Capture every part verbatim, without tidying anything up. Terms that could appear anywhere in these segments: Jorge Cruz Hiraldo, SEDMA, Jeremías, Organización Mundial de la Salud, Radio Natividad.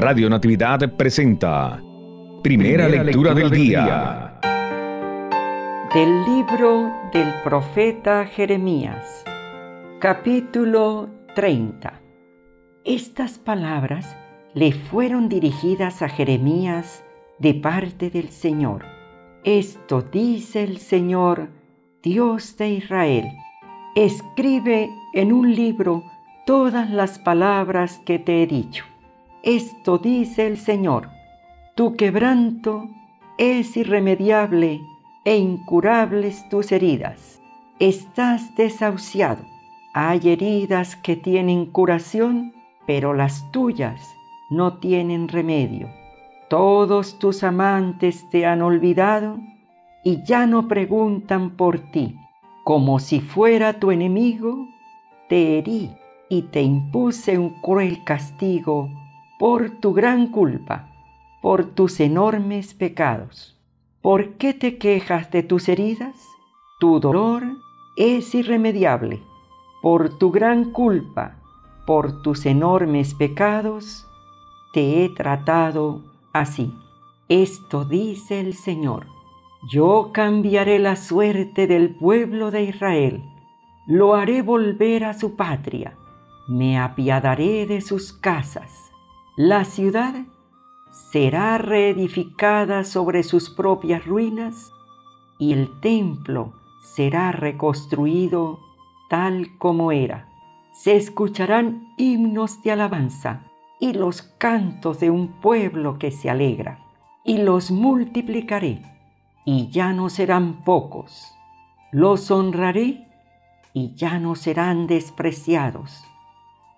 Radio Natividad presenta Primera, Primera Lectura, lectura del, del Día. Del libro del profeta Jeremías, capítulo treinta. Estas palabras le fueron dirigidas a Jeremías de parte del Señor. Esto dice el Señor, Dios de Israel. Escribe en un libro todas las palabras que te he dicho. Esto dice el Señor, tu quebranto es irremediable e incurables tus heridas. Estás desahuciado. Hay heridas que tienen curación, pero las tuyas no tienen remedio. Todos tus amantes te han olvidado y ya no preguntan por ti. Como si fuera tu enemigo, te herí y te impuse un cruel castigo por tu gran culpa, por tus enormes pecados. ¿Por qué te quejas de tus heridas? Tu dolor es irremediable. Por tu gran culpa, por tus enormes pecados, te he tratado así. Esto dice el Señor. Yo cambiaré la suerte del pueblo de Israel. Lo haré volver a su patria. Me apiadaré de sus casas. La ciudad será reedificada sobre sus propias ruinas y el templo será reconstruido tal como era. Se escucharán himnos de alabanza y los cantos de un pueblo que se alegra, y los multiplicaré y ya no serán pocos. Los honraré y ya no serán despreciados.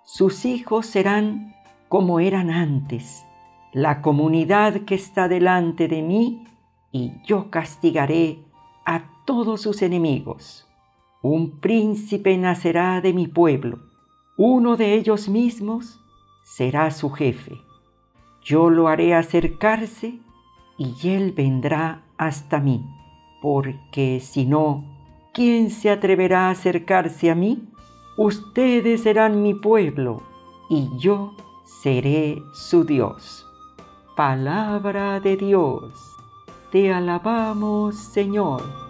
Sus hijos serán como eran antes, la comunidad que está delante de mí, y yo castigaré a todos sus enemigos. Un príncipe nacerá de mi pueblo, uno de ellos mismos será su jefe. Yo lo haré acercarse y él vendrá hasta mí, porque si no, ¿quién se atreverá a acercarse a mí? Ustedes serán mi pueblo y yo seré su Dios. Palabra de Dios. Te alabamos, Señor.